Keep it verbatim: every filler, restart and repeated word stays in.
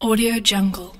AudioJungle.